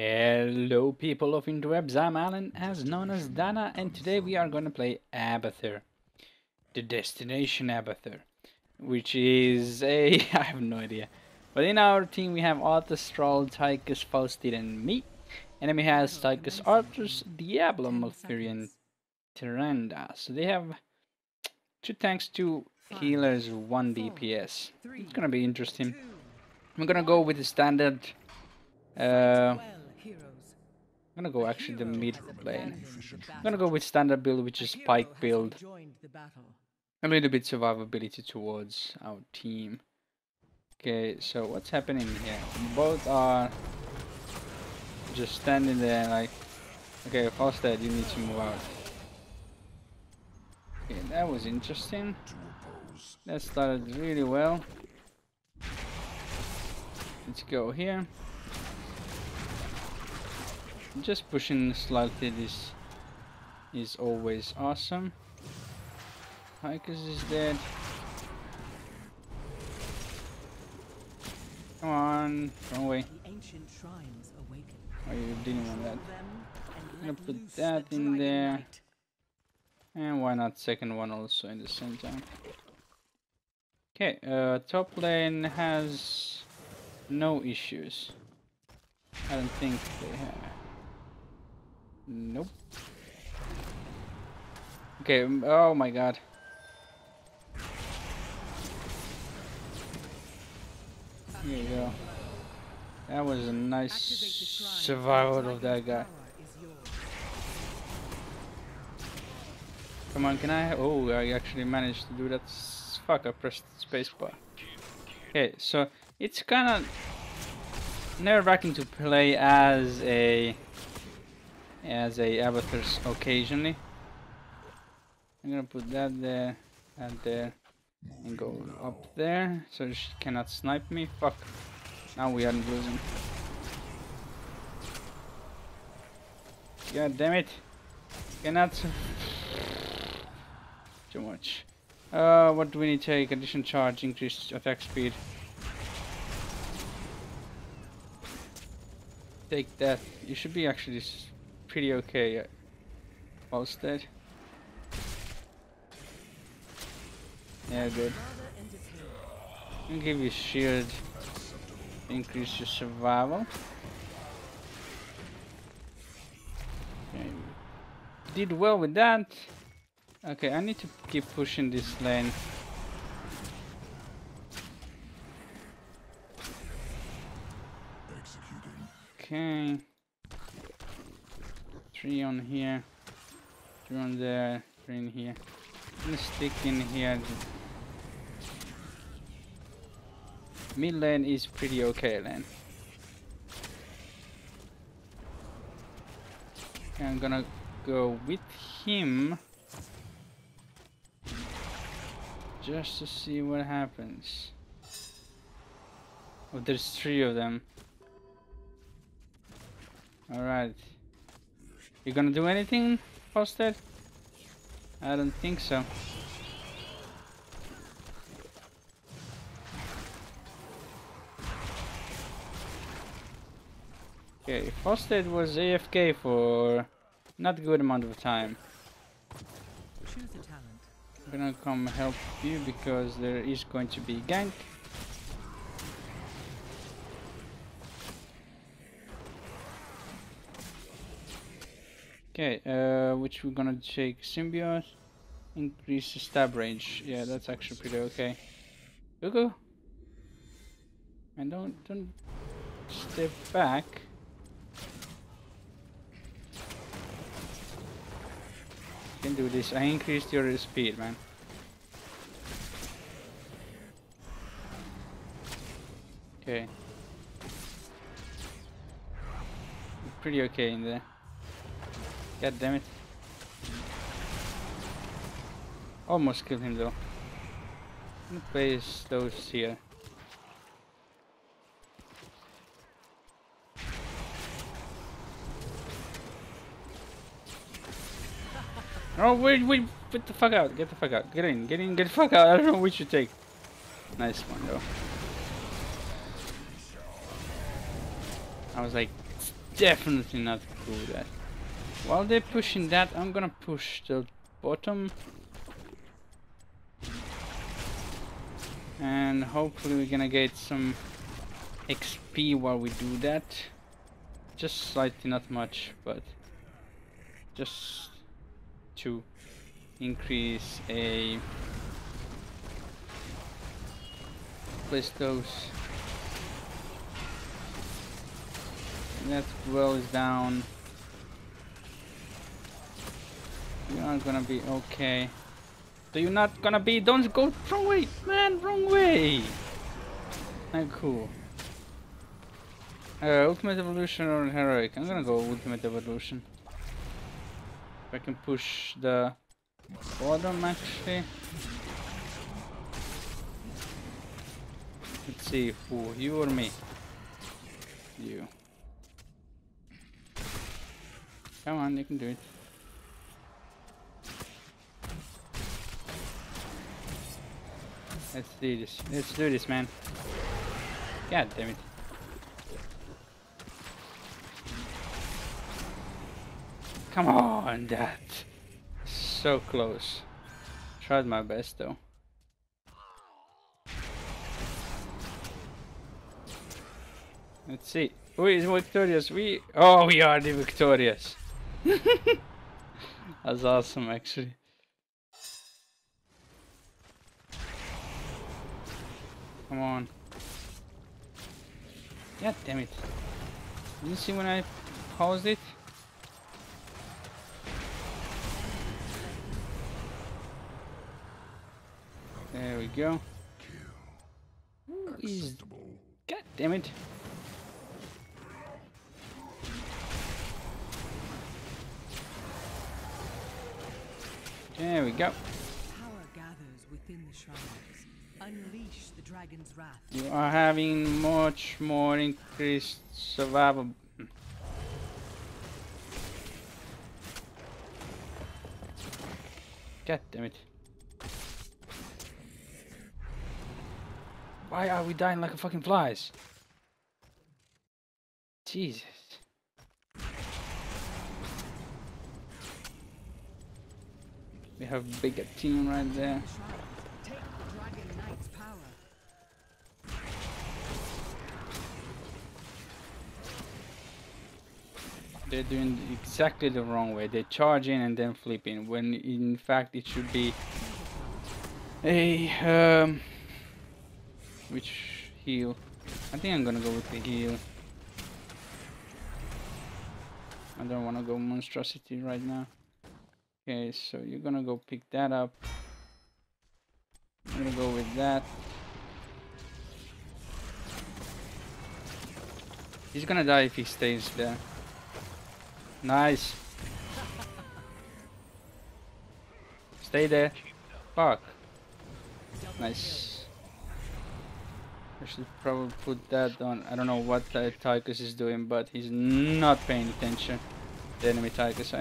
Hello people of interwebs, I'm Alan, as known as Dana, and today we are gonna play Abathur. The Destination Abathur. Which is a... I have no idea. But in our team we have Arthas, Thrall, Tychus, Faustid, and me. Enemy has Tychus, Arthas, Diablo, Mulfirian, Tyrande. So they have 2 tanks, 2 healers, 1 DPS. It's gonna be interesting. I'm gonna go with the standard... I'm gonna go actually the mid lane. I'm gonna go with standard build, which is pike build. A little bit survivability towards our team. Okay, so what's happening here? Both are just standing there like... Okay, Falstad, you need to move out. Okay, that was interesting. That started really well. Let's go here. Just pushing slightly this is always awesome. Tychus is dead. Come on, wrong way. Oh, you didn't want that. I'm gonna put that in there. And why not second one also in the same time. Okay, top lane has no issues. I don't think they have. Nope. Okay, oh my god. Here you go. That was a nice survival of that guy. Come on, can I? Oh, I actually managed to do that. Fuck, I pressed spacebar. Okay, so it's kinda nerve-wracking to play as a Abathur occasionally. I'm gonna put that there, and there, and go up there, so she cannot snipe me. Fuck. Now we aren't losing. God damn it. Cannot. Too much. What do we need to take? Addition charge, increased attack speed. Take that. You should be actually pretty okay. Falstad. Yeah, good. I'll give you shield. Increase your survival. Okay. Did well with that. Okay, I need to keep pushing this lane. Okay. 3 on here, 2 on there, 3 in here. I'm gonna stick in here. Mid lane is pretty okay lane. Okay, I'm gonna go with him just to see what happens. Oh, there's 3 of them. Alright. You gonna do anything, Faustid? I don't think so. Okay, Faustid was AFK for not a good amount of time. I'm gonna come help you because there is going to be gank. Okay, which we're gonna take Symbiote, increase the stab range. Yeah, that's actually pretty okay. Go! And don't step back. You can do this. I increased your speed, man. Okay. You're pretty okay in there. God damn it. Almost killed him though. I'm gonna place those here. Oh wait, get the fuck out, get the fuck out, get in, get the fuck out, I don't know which you take. Nice one though. I was like, definitely not cool with that. While they're pushing that, I'm gonna push the bottom. And hopefully we're gonna get some XP while we do that. Just slightly, not much, but just to increase a... Place those. And that well is down. You're not gonna be okay. So you're not gonna be. Don't go wrong way, man. Wrong way. And cool. Ultimate evolution or heroic? I'm gonna go ultimate evolution. If I can push the bottom, actually. Let's see who, you or me? You. Come on, you can do it. Let's do this. Let's do this, man. God damn it. Come on, that. So close. Tried my best, though. Let's see. Who is victorious? We... Oh, we are the victorious. That's awesome, actually. Come on. God damn it. Did you see when I paused it? There we go. Who is... God damn it. There we go. Power gathers within the shrines. Unleash the dragon's wrath. You are having much more increased survival. God damn it. Why are we dying like a fucking flies? Jesus. We have a bigger team right there. Take the Dragon Knight's power. They're doing exactly the wrong way. They charge in and then flip in, when in fact it should be a which heal. I think I'm gonna go with the heal. I don't wanna go monstrosity right now. Okay, so you're gonna go pick that up. I'm gonna go with that. He's gonna die if he stays there. Nice. Stay there. Fuck. Nice. I should probably put that on. I don't know what Tychus is doing, but he's not paying attention. The enemy Tychus,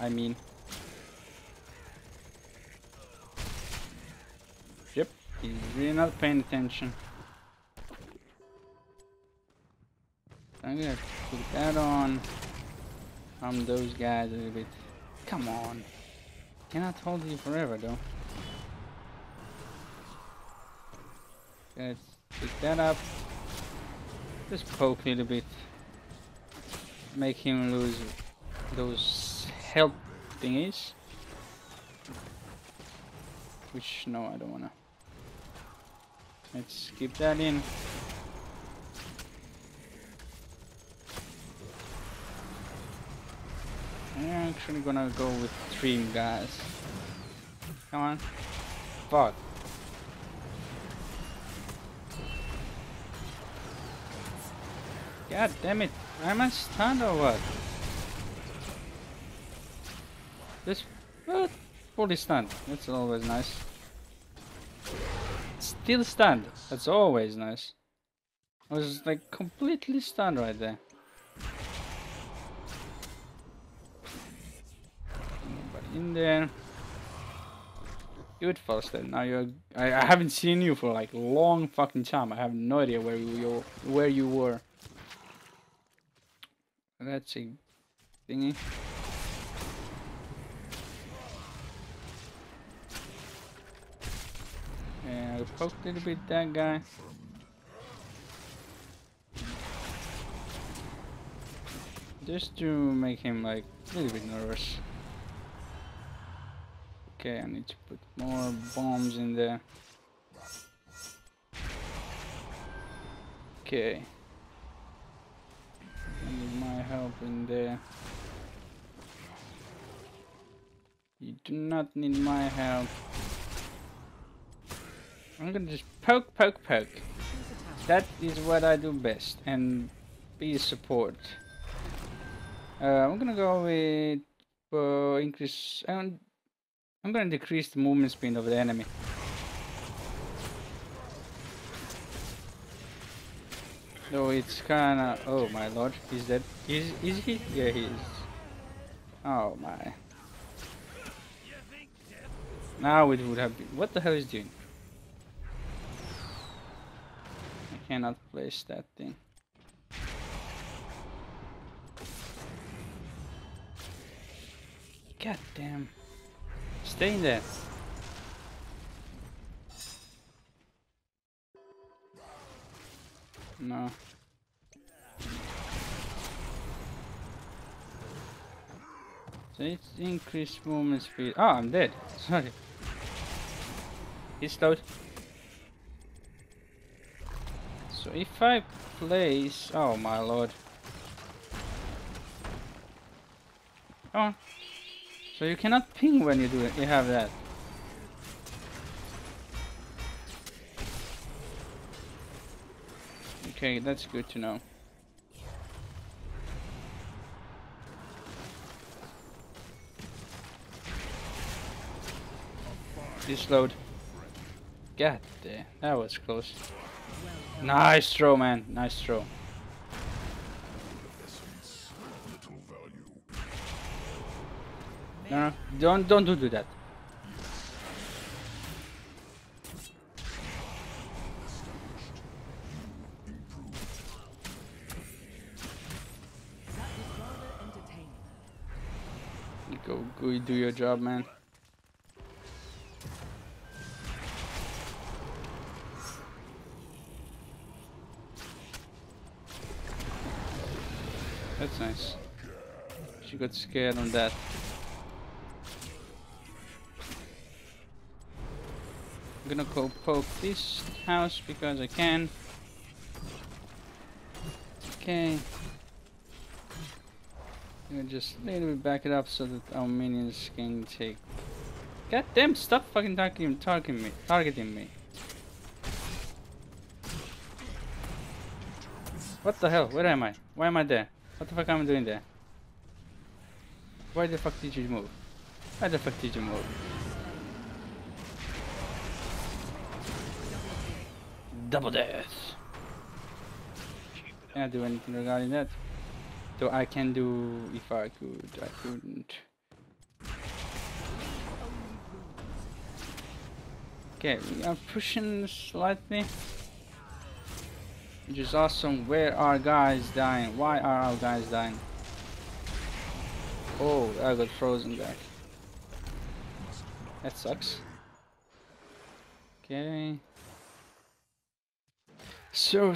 I mean. Yep, he's really not paying attention. I'm gonna put that on. Arm those guys a little bit. Come on. Cannot hold you forever though. Let's pick that up. Just poke a little bit. Make him lose those health thingies. Which, no, I don't wanna. Let's keep that in. I'm actually gonna go with three guys. Come on. Fuck. God damn it. Am I stunned or what? This. Fully stunned, that's always nice. Still stunned, that's always nice. I was like completely stunned right there. Nobody in there. Good, Falstad. Now you're. I haven't seen you for like long fucking time. I have no idea where you were. That's a thingy. And I'll poke a little bit that guy. Just to make him like a little bit nervous. Okay, I need to put more bombs in there. Okay. I need my help in there. You do not need my help. I'm gonna just poke, poke, poke. That is what I do best, and be support. I'm gonna go with increase. I'm gonna decrease the movement speed of the enemy. So it's kinda. Oh my lord, he's dead. Is he? Yeah, he is. Oh my. Now it would have been. What the hell is doing? I cannot place that thing. God damn. Stay in there. No. So it's increased movement speed. Oh, I'm dead. Sorry. He's slowed. So if I place. Oh my lord. Come on. So you cannot ping when you do it. You have that. Okay, that's good to know. This load. God damn, that was close. Nice throw, man. Nice throw. No, don't do that. Go do your job, man. That's nice. She got scared on that. I'm gonna go poke this house because I can. Okay. I'm gonna just a little bit back it up so that our minions can take. God damn, stop fucking targeting me. What the hell? Where am I? Why am I there? What the fuck am I doing there? Why the fuck did you move? Why the fuck did you move? Double death. Can't do anything regarding that. So I can do if I could. I couldn't. Okay, we are pushing slightly. Which is awesome. Where are guys dying? Why are our guys dying? Oh, I got frozen back. That sucks. Okay. So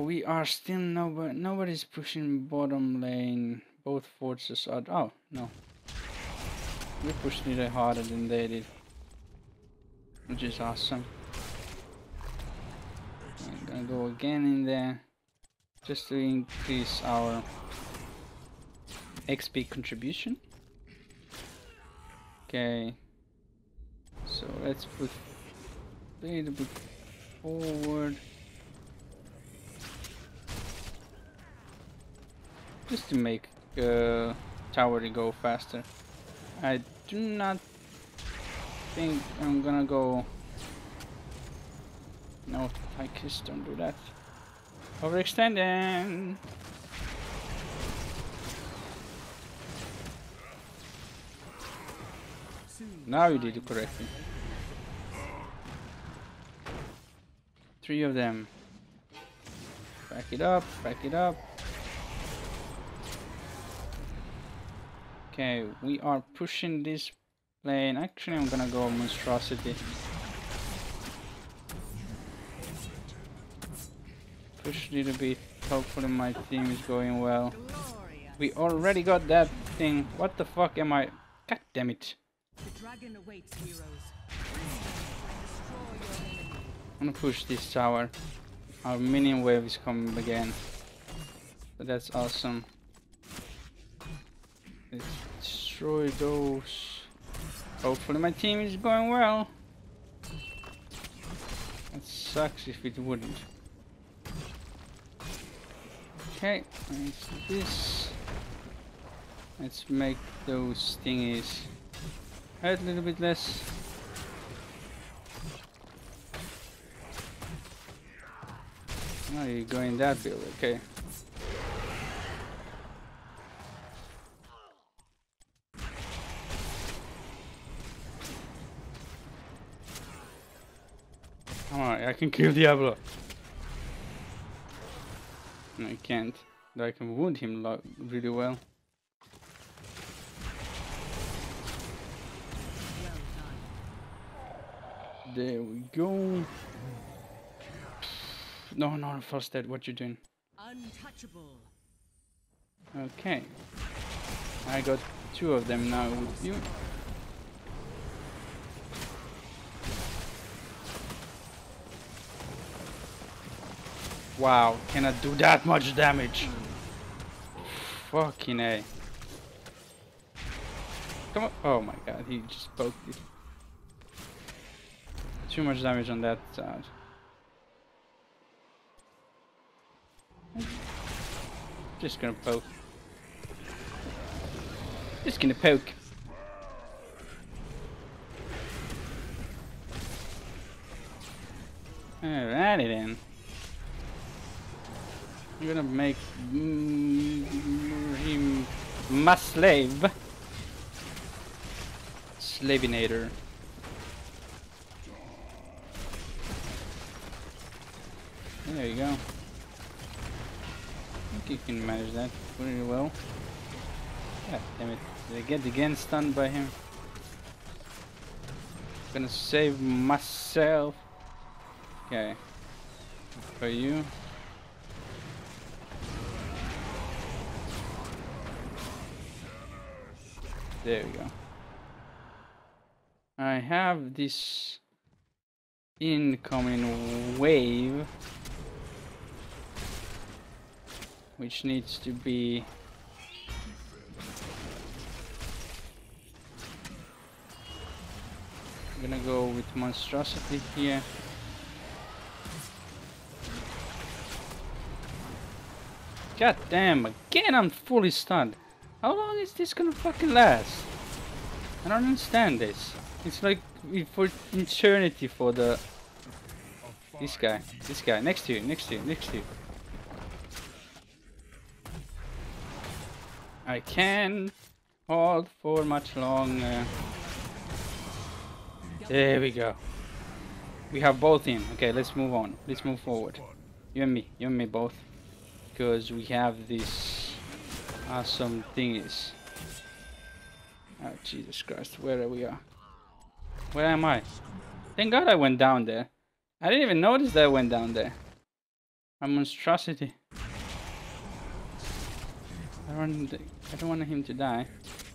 we are still nobody's pushing bottom lane. Both forces are no. We pushed it harder than they did. Which is awesome. I'm gonna go again in there. Just to increase our XP contribution. Okay. So let's put a little bit forward. Just to make tower to go faster. I do not think I'm gonna go. No, Tychus, don't do that. Overextending. Now you did it correctly. Three of them. Back it up. Okay, we are pushing this lane. Actually, I'm gonna go monstrosity. Push a little bit. Hopefully, my team is going well. We already got that thing. What the fuck am I? God damn it! The dragon awaits, heroes. I'm gonna push this tower. Our minion wave is coming again. But that's awesome. Let's destroy those. Hopefully my team is going well. It sucks if it wouldn't. Okay, let's do this. Let's make those thingies hurt a little bit less. Oh, you're going that build, okay. Alright, I can kill Diablo. No, I can't. Though I can wound him really well. There we go. No, no, Falstad, what you doing? Untouchable. Okay. I got two of them now with you. Wow, can I do that much damage? Fucking A. Come on. Oh my god, he just poked it. Too much damage on that side. Just gonna poke. Just gonna poke. Alrighty then. I'm gonna make him my slave. Slavinator. There you go. I think you can manage that pretty well. God damn it. Did I get again stunned by him? I'm gonna save myself. Okay. For you. There we go. I have this incoming wave, which needs to be I'm gonna go with monstrosity here. God damn, again I'm fully stunned. How long is this gonna fucking last? I don't understand this. It's like for eternity for the this guy, next to you. I can't hold for much longer. There we go. We have both in. Okay, let's move on. Let's move forward. You and me both. Because we have this. Awesome thingies. Oh Jesus Christ, where are we? Where am I? Thank God I went down there. I didn't even notice that I went down there. A monstrosity. I don't want him to die.